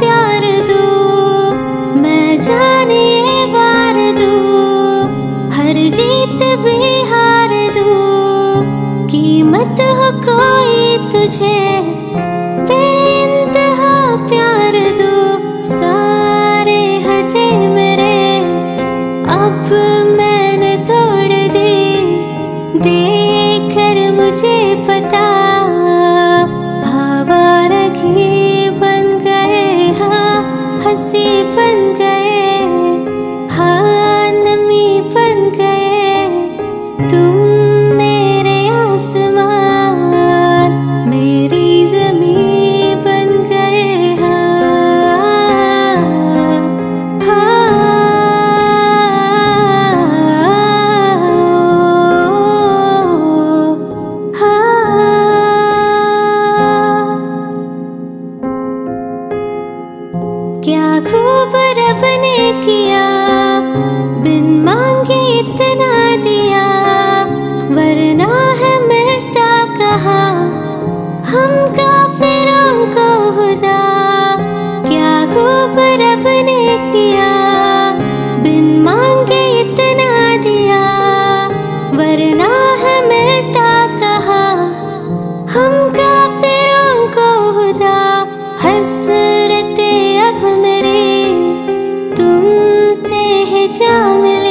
प्यार दूं, मैं जाने वार दूं, हर जीत भी हार दूं, कीमत हो कोई तुझे बेइंतहा प्यार दूं। सारे हथे मेरे अब मैंने तोड़ दी, देख कर मुझे पता आवारगी बन गए, हाँ हंसी बन गए, हाँ नमी बन गए, तुम मेरे आसमान मेरी जमीं बन गए, क्या खूब रब ने किया, बिन मांगे इतना दिया, वरना है मिलता कहा हम काफिरों को हुदा। क्या खूब रब ने किया, बिन मांगे इतना दिया, वरना है मिलता कहा हम काफिरों को हुदा। हसरते अब मेरे तुमसे है जा मिले।